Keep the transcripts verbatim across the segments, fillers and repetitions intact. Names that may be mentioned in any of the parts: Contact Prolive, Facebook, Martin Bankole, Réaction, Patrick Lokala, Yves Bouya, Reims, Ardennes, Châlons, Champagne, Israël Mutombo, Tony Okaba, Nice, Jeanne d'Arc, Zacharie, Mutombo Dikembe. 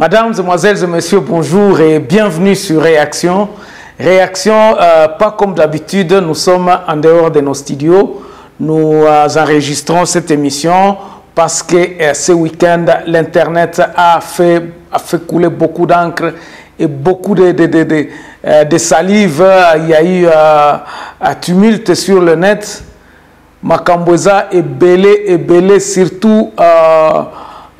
Mesdames, Mesdemoiselles et Messieurs, bonjour et bienvenue sur Réaction. Réaction, euh, pas comme d'habitude, nous sommes en dehors de nos studios. Nous euh, enregistrons cette émission parce que euh, ce week-end, l'Internet a fait, a fait couler beaucoup d'encre et beaucoup de, de, de, de, euh, de salive. Il y a eu euh, un tumulte sur le net. Makambweza est belé, et belé, surtout... Euh,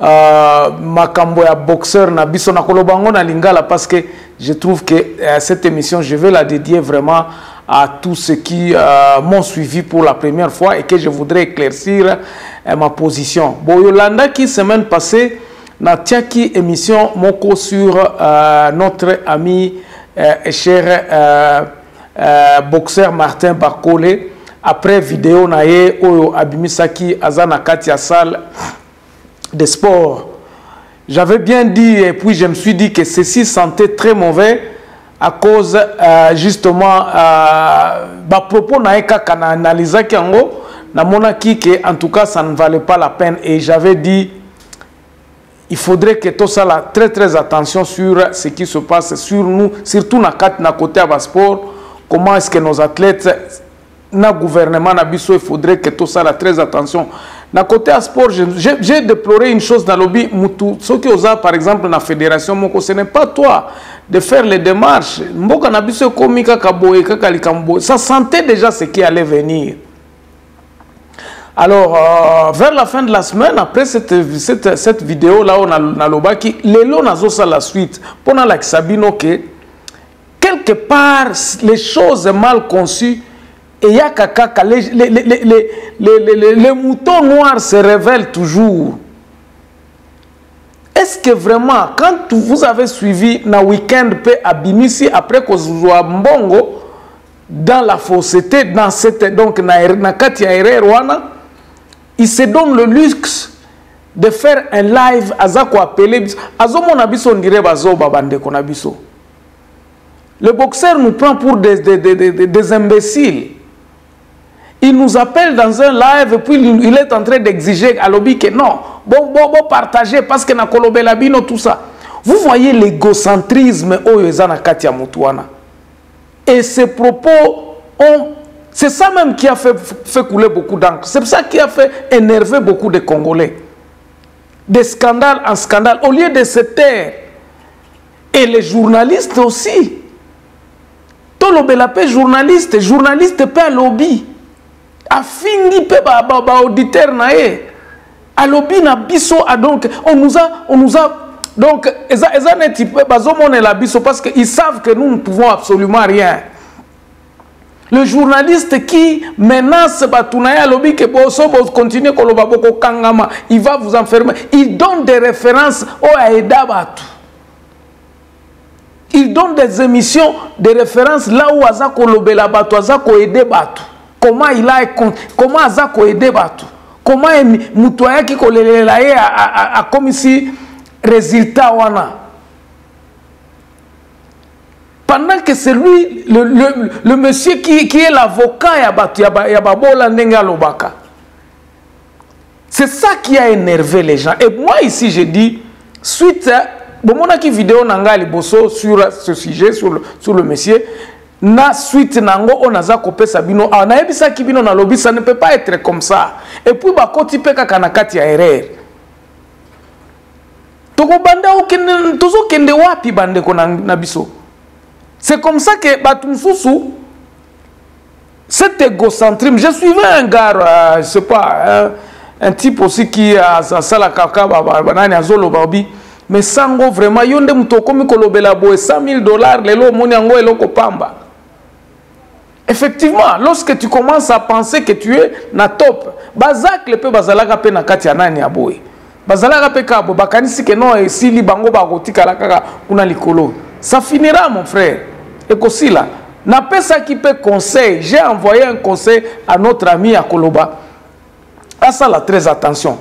Euh, makambo ya boxeur na biso na kolobango na lingala, parce que je trouve que euh, cette émission je vais la dédier vraiment à tous ceux qui euh, m'ont suivi pour la première fois et que je voudrais éclaircir euh, ma position. Bon, Yolanda qui semaine passée na tiaki émission moko sur euh, notre ami euh, et cher euh, euh, boxeur Martin Bankole après vidéo na ye oyo abimisaki azana katia salle de sport. J'avais bien dit et puis je me suis dit que ceci sentait très mauvais à cause euh, justement euh, bah, propos naïka kana analysa kiango na monaki que en tout cas ça ne valait pas la peine, et j'avais dit il faudrait que tout ça là très très attention sur ce qui se passe sur nous, surtout na kat na côté à sport. Comment est-ce que nos athlètes na gouvernement na biso, il faudrait que tout ça là très attention. Na côté à sport, j'ai déploré une chose dans le lobby Moutou. Ce qui osa, par exemple, dans la fédération, ce n'est pas toi de faire les démarches. Ça sentait déjà ce qui allait venir. Alors, euh, vers la fin de la semaine, après cette, cette, cette vidéo-là, on a, on a l'obaki, les lots à la suite. Pendant la Sabino, quelque part, les choses mal conçues. Et ya kakaka, les, les, les, les, les, les, les, les moutons noirs se révèlent toujours. Est-ce que vraiment, quand vous avez suivi na week-end pe abimisi après que vous avez mbongo dans la fausseté, dans cette donc na, na katia ererwana, il se donne le luxe de faire un live azako appelé azomo nabiso ndire bazo babande konabiso. Le boxeur nous prend pour des, des, des, des, des imbéciles. Il nous appelle dans un live et puis il est en train d'exiger à l'objet que non, bon, bon, bon, partagez parce que na kolobelabino tout ça. Vous voyez l'égocentrisme oyezana katia mutuana. Et ces propos ont... C'est ça même qui a fait, fait couler beaucoup d'encre. C'est ça qui a fait énerver beaucoup de Congolais. De scandale en scandale, au lieu de se taire. Et les journalistes aussi. Tolobelapé journaliste, journaliste pas lobby. A fini pe ba ba auditeur nae alobi na biso a donc on nous a on nous a donc eza eza neti pe bazomone la biso parce qu'ils savent que nous ne pouvons absolument rien. Le journaliste qui menace Batunaïa Lobi que Bosso continue kolobaboko kangama, il va vous enfermer. Il donne des références au Aïda Batou. Il donne des émissions, des références là où Azako Lobela Batou, Azako Aide Batou. Comment il a comment Azako aidé Batou? Comment Moutouaya qui Kolelelaye a comme ici résultat wana? Pendant que c'est lui, le, le, le monsieur qui, qui est l'avocat ya Batou, ya Babola Nenga Lobaka. C'est ça qui a énervé les gens. Et moi ici je dis, suite à bon, mon aki vidéo nanga liboso sur ce sujet, sur le, sur le monsieur. Na suite nango on a zakopé sabino ah na ebisa kibino na lobby, ça ne peut pas être comme ça. Et puis ba koti peka kana kati ya erreur. Toko banda okende tozo kende wapi bande ko na biso. C'est comme ça que batumsusu cet égocentrisme. Je suivais un gars, euh, je sais pas, euh, un type aussi qui a ça la kaka ba nani azolo babi. Mais sango vraiment yonde mutokomi kolobela boe cent mille dollars lelo moni yango eloko pamba. Effectivement, lorsque tu commences à penser que tu es na top, bazak le pe bazalaka pe na kati ya nani ya boe. Bazalaka pe kabo bakanisi ke no esili bango bakotika la kaka kuna likolo. Ça finira mon frère. Ekosila, na pesa ki pe conseil, j'ai envoyé un conseil à notre ami à Koloba. À ça la très attention.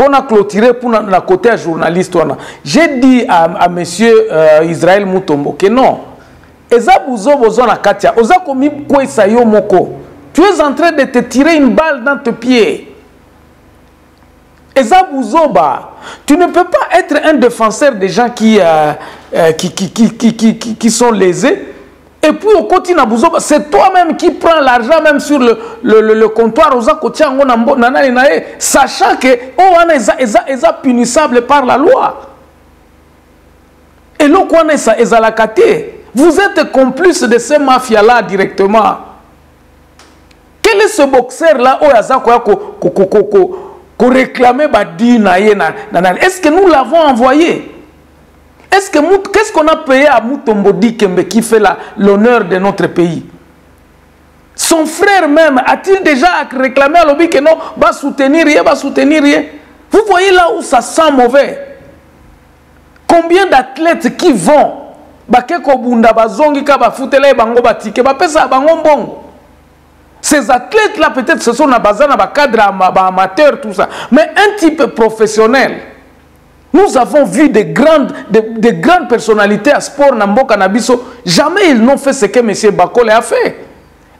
On a clôturé pour la côté à journaliste. J'ai dit à, à monsieur euh, Israël Mutombo que non. Tu es en train de te tirer une balle dans tes pieds. Tu ne peux pas être un défenseur des gens qui, euh, euh, qui, qui, qui, qui, qui, qui, qui sont lésés. Et puis au continent, c'est toi-même qui prends l'argent même sur le, le, le, le comptoir, sachant que c'est punissable par la loi. Et donc, vous êtes complice de ces mafias-là directement. Quel est ce boxeur-là qui réclame Badinaye? Est-ce que nous l'avons envoyé? Est-ce que qu'est-ce qu'on a payé à Mutombo Dikembe qui fait l'honneur de notre pays? Son frère même a-t-il déjà réclamé à l'objet que non, va soutenir rien, va soutenir rien? Vous voyez là où ça sent mauvais. Combien d'athlètes qui vont, ces athlètes là peut-être ce sont des cadres amateurs tout ça, mais un type professionnel. Nous avons vu des grandes, des, des grandes personnalités à sport, Nambo Cannabiso. Jamais ils n'ont fait ce que M. Bankole a fait.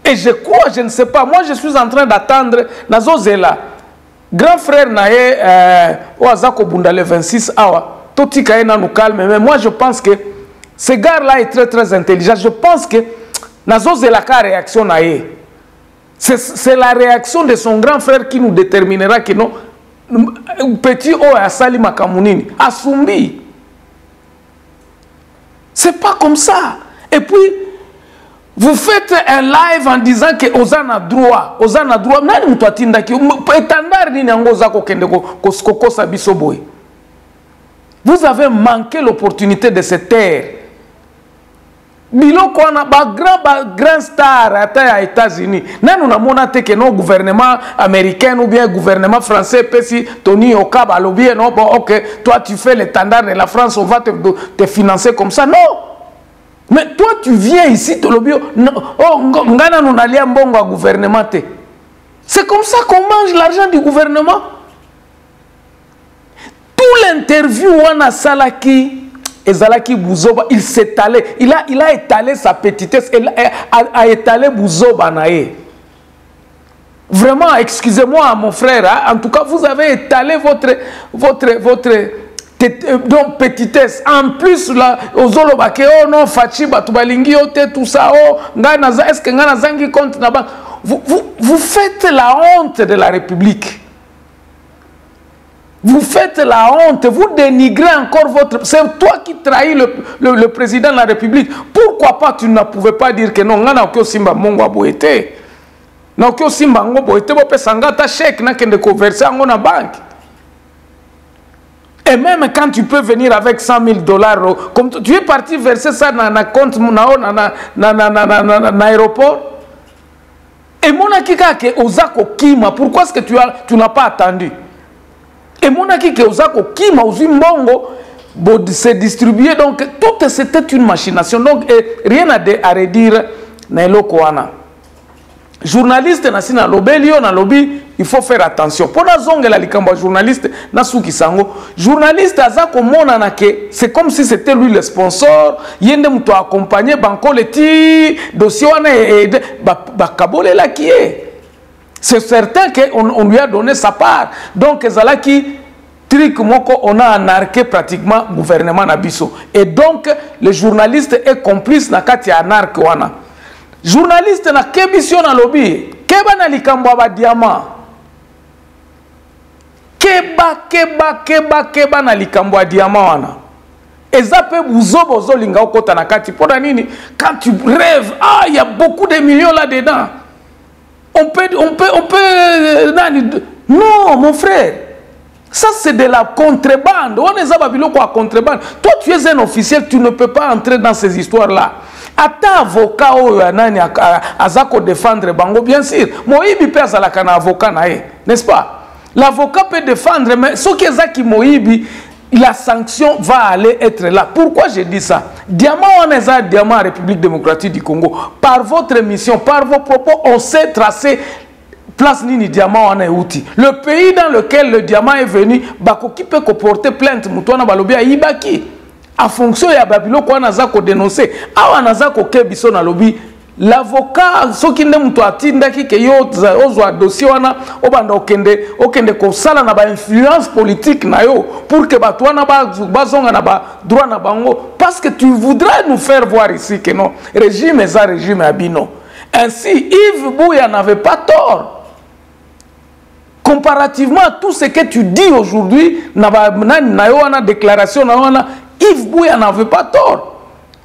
Et je crois, je ne sais pas. Moi, je suis en train d'attendre. Nazo Zela, grand frère Naé, euh, Oazako Bundale vingt-six, Awa, Toti Kaena nous calme. Mais moi, je pense que ce gars-là est très, très intelligent. Je pense que Nazo Zela ka réaction Naé. C'est la réaction de son grand frère qui nous déterminera que non. Petit O à Sali Makamounini, à Soumbi. C'est pas comme ça. Et puis, vous faites un live en disant que Ozana droit, Ozana droit, nani mtwatinda ki, etandar ni nango zako kende ko sabiso boy. Vous avez manqué l'opportunité de se taire. Biloko wana ba grand ba grand star ata ya États-Unis. Nani unamona te que no gouvernement américain ou bien gouvernement français pesi Tony Okaba lo bien non bon OK, toi tu fais l'étendard de la France, on va te, te financer comme ça. Non. Mais toi tu viens ici to lobio oh ngana nunalia mbongo wa gouvernement te. C'est comme ça qu'on mange l'argent du gouvernement. Tout l'interview wana salaki Ezalaki Bouzoba, il s'étalait, il a, il a étalé sa petitesse, il a, a, a étalé Bouzoba Naé. Vraiment, excusez-moi mon frère, hein, en tout cas vous avez étalé votre, votre, votre donc, petitesse. En plus, là, Ozolobake, oh non, Fachiba, Tubalingi, Ote, tout ça, oh, est-ce que Nganazangi compte là-bas? Vous, vous, vous faites la honte de la République. Vous faites la honte, vous dénigrez encore votre... C'est toi qui trahis le, le, le président de la République. Pourquoi pas tu ne pouvais pas dire que non, on n'a aucun simba mongo boité. On n'a aucun simba mongo boité, on peut s'engager chèque, on n'a qu'un de converser en la banque. Et même quand tu peux venir avec cent mille dollars, comme tu es parti verser ça dans un compte, dans un aéroport. Et mon akika ke Ozako Kima, pourquoi est-ce que tu, tu n'as pas attendu? Et mon aki Keozako qui m'a osé mongo s'est distribué, donc tout c'était une machination, donc rien à redire Nailo Koana. Journaliste Nasina Lobelio na lobby, il faut faire attention. Pour la zone la likamba journaliste Nasuki Sango, journaliste Azako Monanake, c'est comme si c'était lui le sponsor, yende mto accompagné Bankole ti dossier wana et bakabole la qui est. C'est certain qu'on lui a donné sa part. Donc, Zalaki, Trick Moko, on a anarqué pratiquement le gouvernement Nabiso. Et donc, le journaliste est complice dans Katia Anarkwana. Journaliste n'a qu'émission dans le lobby. Keba n'a l'ikambaba diamant. Keba, keba, keba, keba n'a l'ikambaba diamant. Et ça peut vous oboser l'ingakota na Kati. Pour nini, quand tu rêves, ah, il y a beaucoup de millions là-dedans. On peut, on peut, on peut... Non, mon frère. Ça, c'est de la contrebande. On est à contrebande. Toi, tu es un officiel, tu ne peux pas entrer dans ces histoires-là. Attends, avocat, Azako défendre Bango, bien sûr. Moïbi peut être un avocat, n'est-ce pas? L'avocat peut défendre, mais ce qui est ça qui Moïbi, la sanction va aller être là. Pourquoi je dis ça? Diamant, on est à Diamant, République démocratique du Congo. Par votre émission, par vos propos, on sait tracer place Nini Diamant, on est outil. Le pays dans lequel le diamant est venu, qui peut comporter plainte, Moutouana Balobia, Ibaki. En fonction de Babylon, qu'on a dénoncé. Awa Nazako Kebison à Lobi, l'avocat so kinde mtu atinda kike yoza ozwa dossier wana obanda okende okende ko sala na ba influence politique na yo pour que ba twana bazonga na ba droit na bango parce que tu voudrais nous faire voir ici que non régime et ça régime abino. Ainsi Yves Bouya n'avait pas tort. Comparativement à tout ce que tu dis aujourd'hui na ba na yo na déclaration na wana Yves Bouya n'avait pas tort.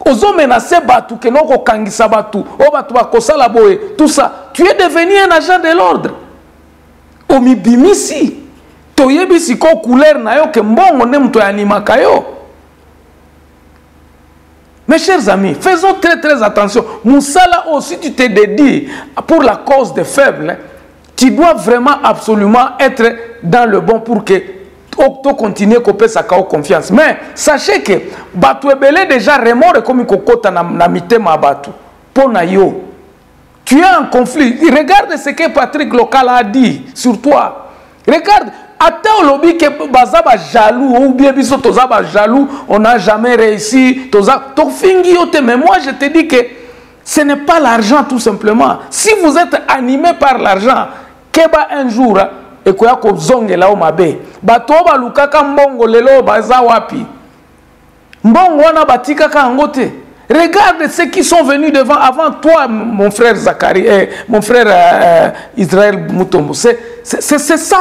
Ozo menacer batu que noko kangisa batu o batu bakosala boye tout ça tu es devenu un agent de l'ordre o mibimisi toyebi siko couleur na yo ke mbongo ne mtu animaka yo. Mes chers amis, faisons très très attention. Moussala aussi tu t'es dédié pour la cause des faibles, tu dois vraiment absolument être dans le bon pour que Octo continue copé sa kao confiance. Mais sachez que batu ebele déjà remore comme kokota na, na mitema batu pona yo. Tu es en conflit. Regarde ce que Patrick Lokala a dit sur toi. Regarde, attends lobby que bazaba jaloux ou bien biso tozaba jaloux, on n'a jamais réussi, toza to fingi yote. Mais moi je te dis que ce n'est pas l'argent tout simplement. Si vous êtes animé par l'argent, keba un jour et quoi qu'on zonge là au mabé batoba lukaka mbongo lelo baza wapi mbongo wana batika kangote. Regarde ceux qui sont venus devant avant toi, mon frère Zacharie, eh, mon frère euh, Israël Mutombo. C'est ça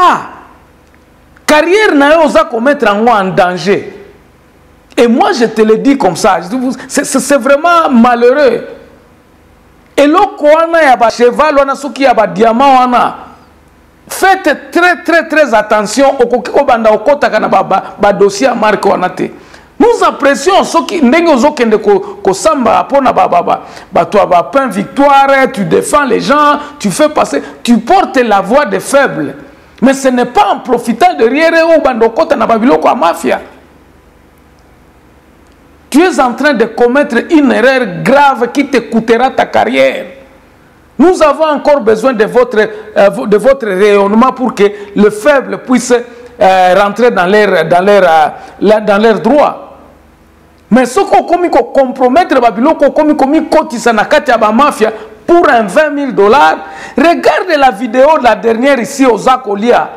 carrière na yo za ko mettre en moi en danger. Et moi je te le dis comme ça, c'est vraiment malheureux. Et loko wana ya ba cheval wana soki ya ba diamant wana, faites très très très attention au banda au kota kana baba ba dossier marque onate. Nous apprécions ceux qui ndenge ozokende ko samba pona baba ba toi ba pain victoire, tu défends les gens, tu fais passer, tu portes la voix des faibles. Mais ce n'est pas en profitant de riere au banda au kota na babiloko a mafia. Tu es en train de commettre une erreur grave qui te coûtera ta carrière. Nous avons encore besoin de votre, euh, de votre rayonnement pour que le faible puisse euh, rentrer dans leur, dans leur, euh, dans leur droit. Mais ce qu'on compromettre Babylone, mafia pour un vingt mille dollars, regardez la vidéo de la dernière ici au Zakolia.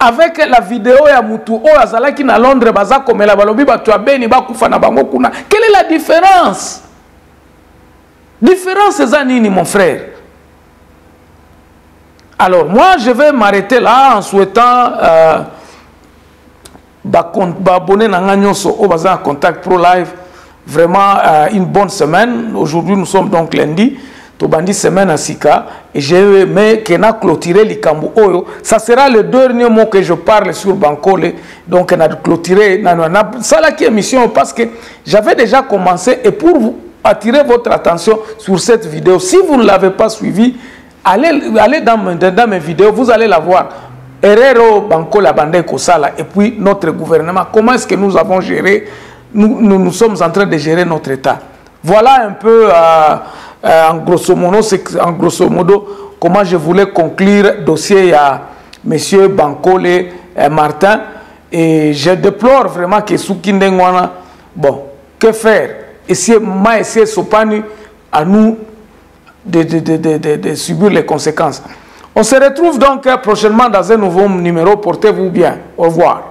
Avec la vidéo ya mutu o azala ki na Londres bazako mela balobi batu abeni bakufa na bango kuna. Quelle est la différence? Différence eza nini mon frère? Alors, moi, je vais m'arrêter là en souhaitant euh, abonner à Contact Prolive. Vraiment, euh, une bonne semaine. Aujourd'hui, nous sommes donc lundi. Tobandi semaine à Sika. Et je vais clôturer les Kambu Oyo. Ça sera le dernier mot que je parle sur Bankole. Donc, on a clôturé. Ça, là, qui est émission parce que j'avais déjà commencé. Et pour vous attirer votre attention sur cette vidéo, si vous ne l'avez pas suivie, Allez, allez dans, dans mes vidéos, vous allez la voir. Errero Bankola Bandai Kosala et puis notre gouvernement. Comment est-ce que nous avons géré, nous, nous, nous sommes en train de gérer notre État. Voilà un peu, euh, euh, en, grosso modo, en grosso modo, comment je voulais conclure dossier à M. Bankole et Martin. Et je déplore vraiment que Soukindengwana, bon, que faire? Essayer, ma essayer Sopani à nous. De, de, de, de, de, de subir les conséquences. On se retrouve donc prochainement dans un nouveau numéro. Portez-vous bien. Au revoir.